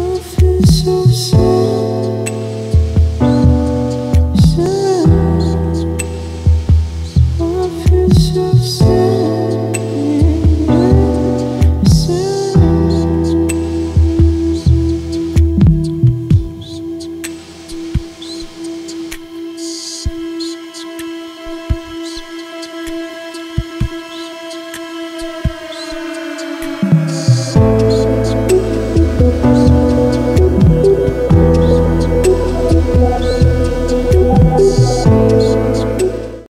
I feel so sad.